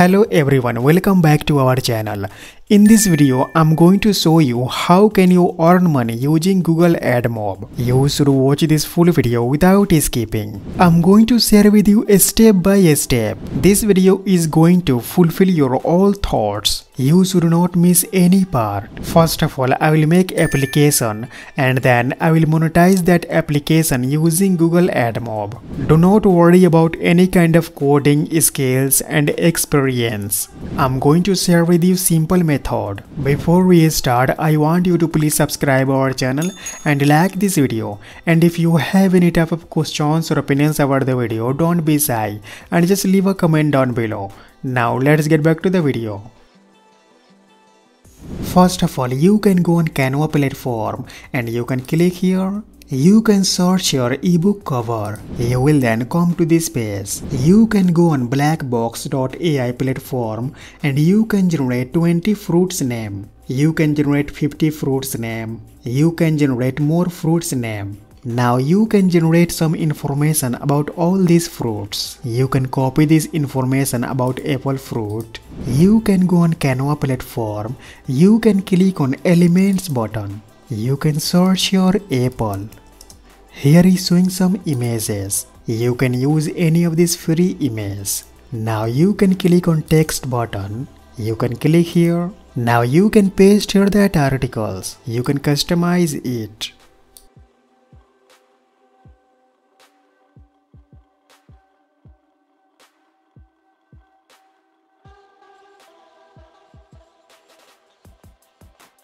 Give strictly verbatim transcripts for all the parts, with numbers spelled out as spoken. Hello everyone, welcome back to our channel. In this video, I'm going to show you how can you earn money using Google AdMob. You should watch this full video without skipping. I'm going to share with you a step by step. This video is going to fulfill your all thoughts. You should not miss any part. First of all, I will make application and then I will monetize that application using Google AdMob. Do not worry about any kind of coding skills and experience. I'm going to share with you simple method. Before we start, I want you to please subscribe our channel and like this video. And if you have any type of questions or opinions about the video, don't be shy and just leave a comment down below. Now let's get back to the video. First of all, you can go on Canva platform and you can click here. You can search your ebook cover. You will then come to this page. You can go on blackbox dot A I platform and you can generate twenty fruits name. You can generate fifty fruits name. You can generate more fruits name. Now you can generate some information about all these fruits. You can copy this information about apple fruit. You can go on Canva platform. You can click on elements button. You can search your apple. Here is showing some images. You can use any of these free images. Now you can click on text button. You can click here. Now you can paste here that articles. You can customize it.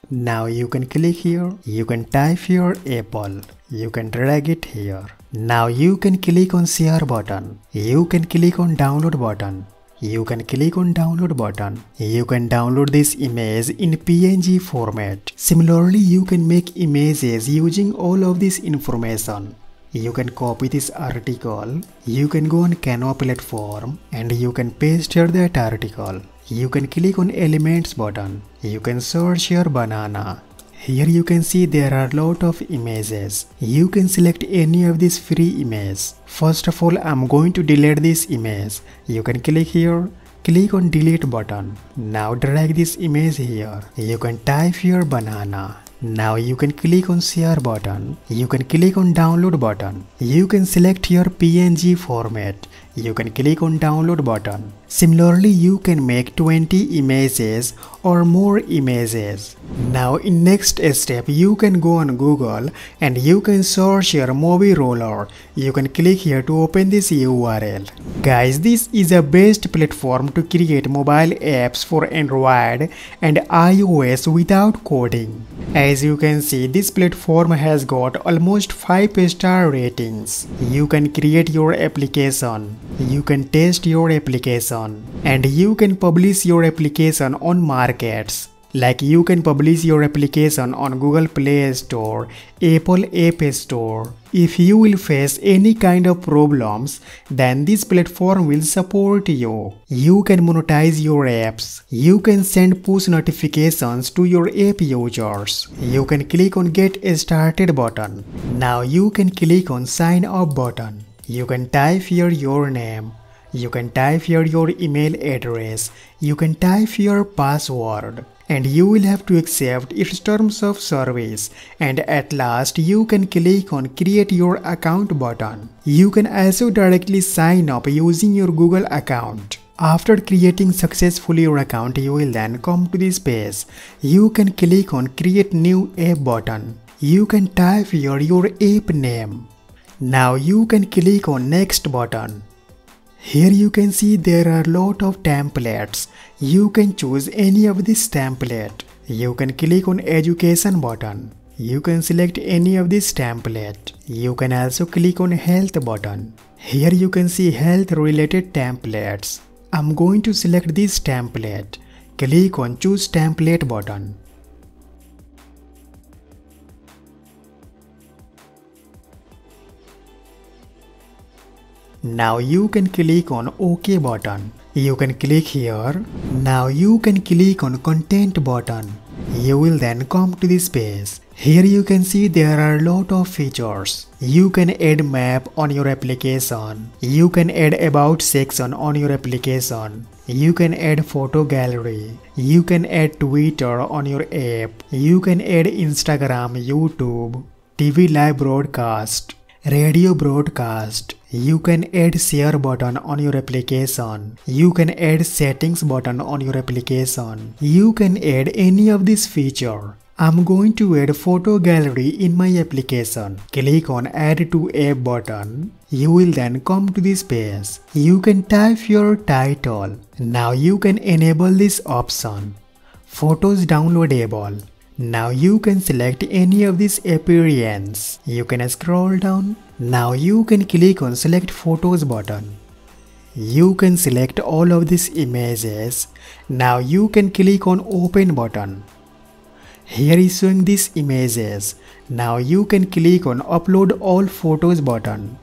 Now you can click here, you can type here apple, you can drag it here. Now you can click on share button, you can click on download button, you can click on download button. You can download this image in P N G format. Similarly, you can make images using all of this information. You can copy this article, you can go on Canva platform and you can paste here that article. You can click on elements button. You can search your banana. Here you can see there are lot of images. You can select any of these free images. First of all, I'm going to delete this image. You can click here. Click on delete button. Now drag this image here. You can type your banana. Now you can click on share button. You can click on download button. You can select your P N G format. You can click on download button. Similarly, you can make twenty images or more images. Now in next step, you can go on Google and you can search your Mobi Roller. You can click here to open this U R L. Guys, this is the best platform to create mobile apps for Android and iOS without coding. As you can see, this platform has got almost five star ratings. You can create your application. You can test your application. And you can publish your application on markets. Like you can publish your application on Google Play Store, Apple App Store. If you will face any kind of problems, then this platform will support you. You can monetize your apps. You can send push notifications to your app users. You can click on Get Started button. Now you can click on Sign Up button. You can type here your name. You can type here your email address, you can type your password, and you will have to accept its terms of service. And at last, you can click on create your account button. You can also directly sign up using your Google account. After creating successfully your account, you will then come to this page. You can click on create new app button. You can type here your app name. Now you can click on next button. Here you can see there are lot of templates. You can choose any of this template. You can click on education button. You can select any of this template. You can also click on health button. Here you can see health related templates. I'm going to select this template. Click on choose template button. Now you can click on OK button. You can click here. Now you can click on content button. You will then come to this page. Here you can see there are a lot of features. You can add map on your application. You can add about section on your application. You can add photo gallery. You can add Twitter on your app. You can add Instagram, YouTube, T V live broadcast, radio broadcast. You can add share button on your application. You can add settings button on your application. You can add any of this feature. I'm going to add photo gallery in my application. Click on add to app button. You will then come to this page. You can type your title. Now you can enable this option. Photos downloadable. Now you can select any of these appearance. You can scroll down. Now you can click on select photos button. You can select all of these images. Now you can click on open button. Here is showing these images. Now you can click on upload all photos button.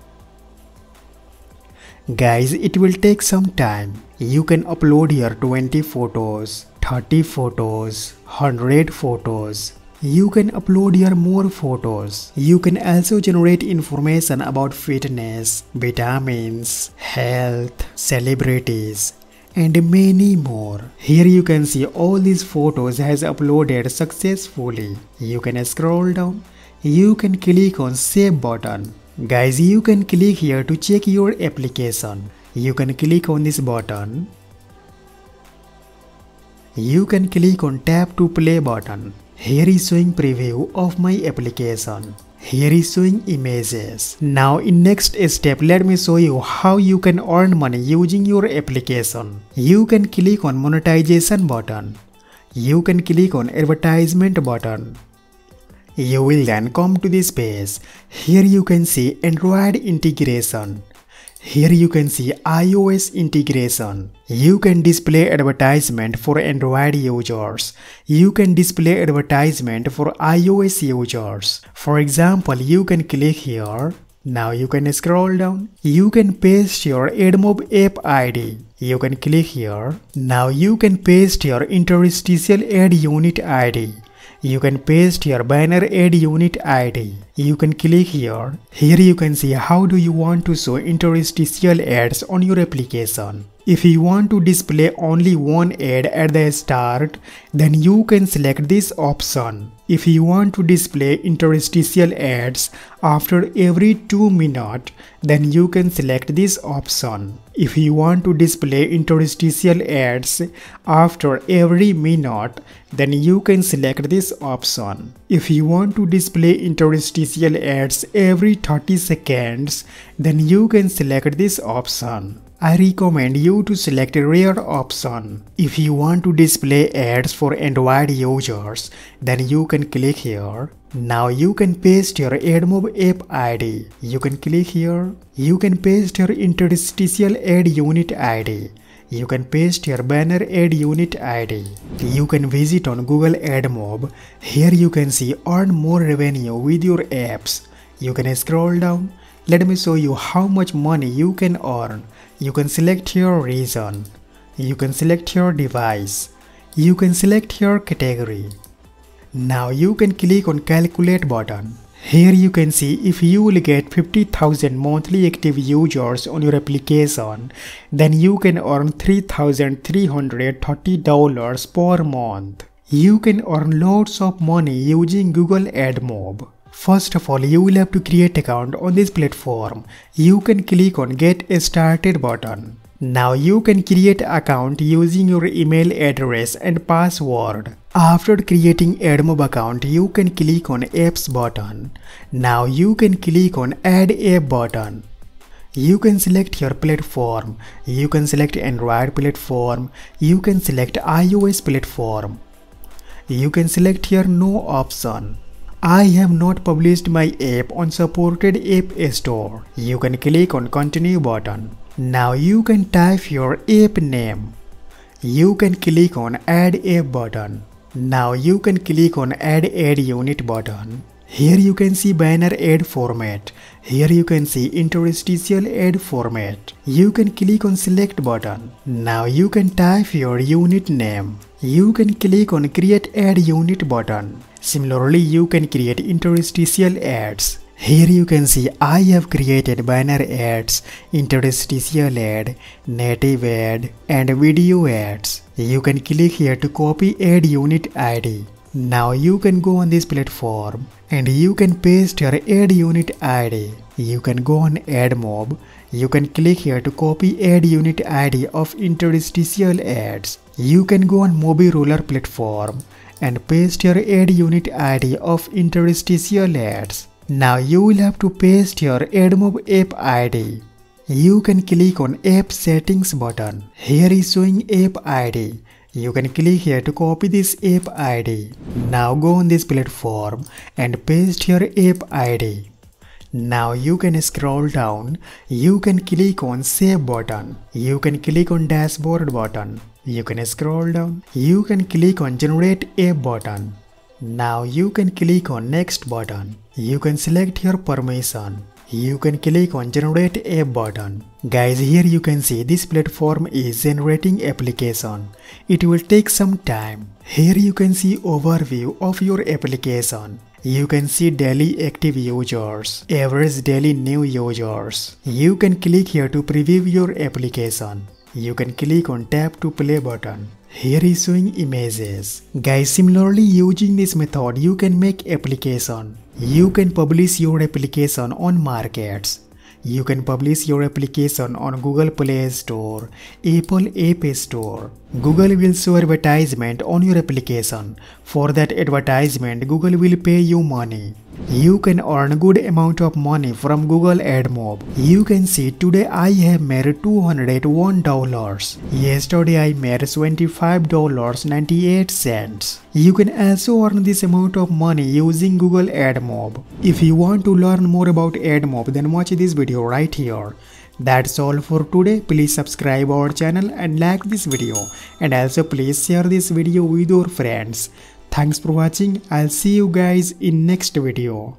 Guys, it will take some time. You can upload here twenty photos, thirty photos, one hundred photos. You can upload here more photos. You can also generate information about fitness, vitamins, health, celebrities, and many more. Here you can see all these photos has uploaded successfully. You can scroll down. You can click on save button. Guys, you can click here to check your application. You can click on this button. You can click on tap to play button. Here is showing preview of my application. Here is showing images. Now in next step, let me show you how you can earn money using your application. You can click on monetization button. You can click on advertisement button. You will then come to this page. Here you can see Android integration. Here you can see iOS integration. You can display advertisement for Android users. You can display advertisement for iOS users. For example, you can click here. Now you can scroll down. You can paste your AdMob app I D. You can click here. Now you can paste your interstitial ad unit I D. You can paste your banner ad unit I D. You can click here. Here you can see how do you want to show interstitial ads on your application. If you want to display only one ad at the start, then you can select this option. If you want to display interstitial ads after every two minutes, then you can select this option. If you want to display interstitial ads after every minute, then you can select this option. If you want to display interstitial ads every thirty seconds, then you can select this option. I recommend you to select a rare option. If you want to display ads for Android users, then you can click here. Now you can paste your AdMob app I D. You can click here. You can paste your interstitial ad unit I D. You can paste your banner ad unit I D. You can visit on Google AdMob. Here you can see earn more revenue with your apps. You can scroll down. Let me show you how much money you can earn. You can select your region. You can select your device. You can select your category. Now you can click on calculate button. Here you can see if you will get fifty thousand monthly active users on your application, then you can earn three thousand three hundred thirty dollars per month. You can earn lots of money using Google AdMob. First of all, you will have to create account on this platform. You can click on Get Started button. Now you can create account using your email address and password. After creating AdMob account, you can click on Apps button. Now you can click on Add App button. You can select your platform. You can select Android platform. You can select iOS platform. You can select here no option. I have not published my app on supported app store. You can click on continue button. Now you can type your app name. You can click on add app button. Now you can click on add ad unit button. Here you can see banner ad format. Here you can see interstitial ad format. You can click on select button. Now you can type your unit name. you can click on Create Ad Unit button. Similarly, you can create interstitial ads. Here you can see I have created banner ads, interstitial ad, native ad, and video ads. You can click here to copy ad unit I D. Now you can go on this platform and you can paste your ad unit I D. You can go on AdMob. You can click here to copy ad unit I D of interstitial ads. You can go on Mobi Roller platform and paste your ad unit I D of interstitial ads. Now you will have to paste your AdMob app I D. You can click on App Settings button. Here is showing app I D. You can click here to copy this app I D. Now go on this platform and paste your app I D. Now you can scroll down. You can click on Save button. You can click on Dashboard button. You can scroll down. You can click on Generate App button. Now you can click on Next button. You can select your permission. You can click on Generate App button. Guys, here you can see this platform is generating application. It will take some time. Here you can see overview of your application. You can see daily active users, average daily new users. You can click here to preview your application. You can click on Tap to Play button. Here is showing images. Guys, similarly using this method you can make application. You can publish your application on markets. You can publish your application on Google Play Store, Apple App Store. Google will show advertisement on your application. For that advertisement, Google will pay you money. You can earn good amount of money from Google AdMob. You can see today I have made two hundred one dollars. Yesterday I made twenty-five dollars and ninety-eight cents. You can also earn this amount of money using Google AdMob. If you want to learn more about AdMob, then watch this video right here. That's all for today. Please subscribe our channel and like this video. And also please share this video with your friends. Thanks for watching. I'll see you guys in next video.